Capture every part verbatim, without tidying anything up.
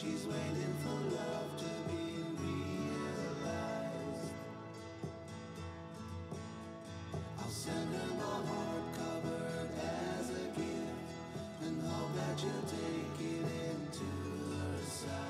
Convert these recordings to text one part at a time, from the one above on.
She's waiting for love to be realized. I'll send her my heart covered as a gift, and hope that she'll take it into her side.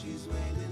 She's waiting.